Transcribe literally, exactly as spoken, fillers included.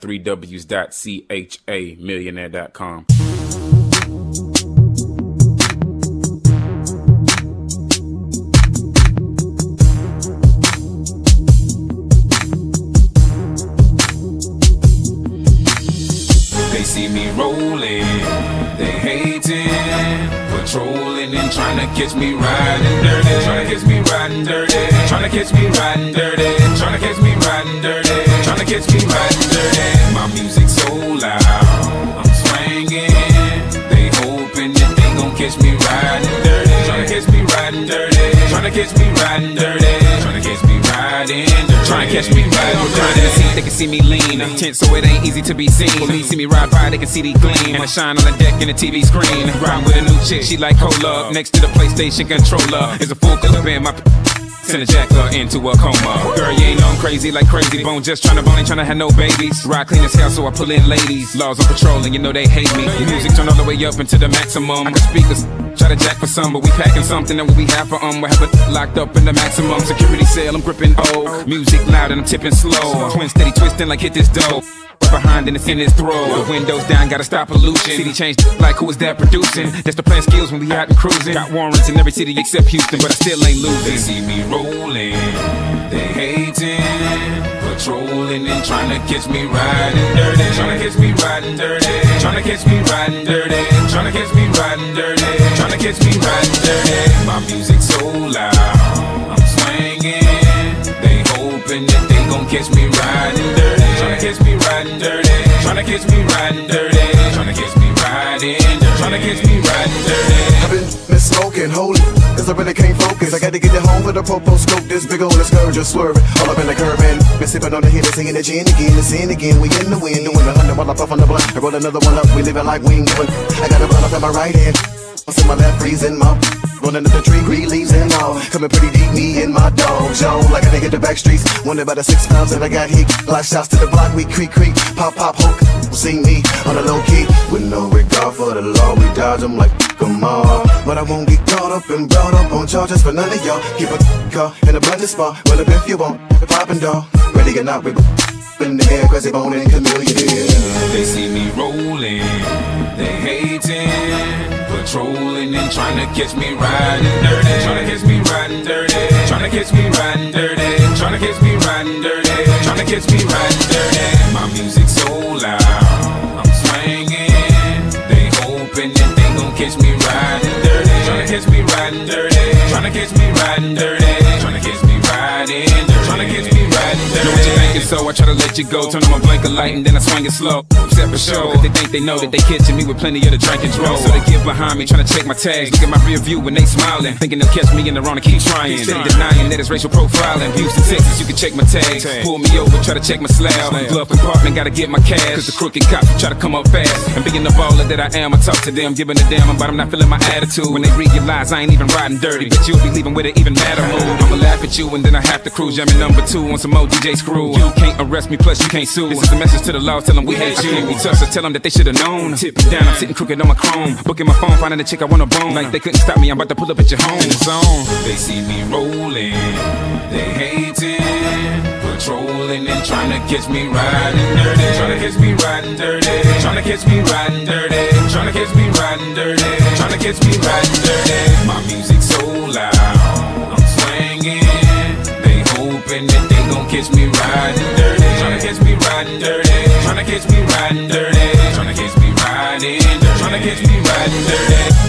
three W's dot C H A millionaire dot com. They see me rolling, they hating, patrolling and trying to catch me riding dirty, trying to catch me riding dirty, trying to catch me riding dirty, trying to catch me riding dirty, trying to catch me riding dirty. My music so loud, I'm swinging. They hoping that they gon' catch me riding dirty, trying to catch me riding dirty, trying to catch me riding dirty, trying to catch me riding dirty. Trying to catch me riding dirty. They can see me lean, I'm tense, so it ain't easy to be seen. When they see me ride by, they can see the gleam, and I shine on the deck in the T V screen. Ride with a new chick, she like cola. Next to the PlayStation controller is a full clip in my. Send a jacker into a coma. Girl, you ain't know I'm crazy like crazy bone. Just tryna bone, ain't tryna have no babies. Ride clean as hell, so I pull in ladies. Laws on patrol, and you know they hate me. Music turn all the way up into the maximum. I can speakers try to jack for some, but we packing something that will be half of them. We'll have it locked up in the maximum security cell. I'm gripping old music loud and I'm tipping slow. Twin steady twisting like hit this dough. Behind and it's in his throat. The windows down, gotta stop pollution. City change, like who is that producing? That's the plan skills when we out and cruising. Got warrants in every city except Houston, but I still ain't losing. They see me rolling, they hating, patrolling and trying to catch me riding dirty, trying to catch me riding dirty, trying to catch me riding dirty, trying to catch me riding dirty, trying to catch me riding dirty. My music so loud, I'm swinging. They hoping that they gon' catch me riding dirty. Tryna catch me riding dirty, tryna catch me riding dirty, tryna catch me riding dirty, tryna catch me riding dirty. I've been, been smoking, holy, cause I really can't focus. I gotta get it home with a popo scope, this big old scourge just swerving all up in the curb and been sipping on the hit and singing the gin again, the sin again. We in the wind, doing a hundred while I puff on the block. I roll another one up, we living like Wingfoot. I got a bottle up in my right hand, what's in my left, freezing my. Rolling up the tree, green leaves and all. Coming pretty deep, me and my dog, Joe. Like a nigga the back streets. Wonder about the six pounds that I got heat. Block shots to the block, we creak, creak. Pop, pop, hook. See me on the low key. With no regard for the law, we dodge them like come on. But I won't get caught up and brought up on charges for none of y'all. Keep a car in a blended spot. Well, up if you want, poppin' dog. Ready or not, we in the air, crazy bone and chameleonaire. They see me rolling, they hating, patrolling and trying to catch me riding dirty, trying to catch me riding dirty, trying to catch me riding dirty, trying to catch me riding dirty, trying to catch me riding dirty. My music so loud, I'm swinging. They hoping that they gon' catch me riding dirty, trying to catch me riding dirty, trying to catch me riding dirty, trying to catch me riding dirty, trying to catch me riding dirty. Know what you're thinking, so I try to let you go. Turn on my blinker light and then I swing it slow. Except for show, cause they think they know that they catching me with plenty of the drink and throw. So they get behind me, trying to check my tags. Look at my rear view when they smiling, thinking they'll catch me in the wrong and keep trying. Steady denying that it's racial profiling. Houston, Texas, you can check my tags. Pull me over, try to check my slab. Glove compartment, gotta get my cash, cause the crooked cops try to come up fast. And being the baller that I am, I talk to them, giving a damn about I'm not feeling my attitude. When they realize I ain't even riding dirty, but you'll be leaving with it even matter move. I'ma laugh at you and then I have to cruise. Jamming number two on some old D J Screw. You can't arrest me, plus you can't sue. This is a message to the law, tell them we hate you. We touch, so tell them that they should've known. Tip me down, I'm sitting crooked on my chrome. Booking my phone, finding the chick I wanna bone. Like they couldn't stop me, I'm about to pull up at your home. They see me rolling, they hating, patrolling and trying to catch me riding dirty, trying to catch me riding dirty, trying to catch me riding dirty, trying to catch me riding dirty, trying to catch me riding dirty. My music so loud, I'm swinging. They hoping that they gon' catch me riding dirty, trying to catch me riding dirty, trying to catch me riding dirty, trying to catch me riding dirty, trying to catch me riding dirty.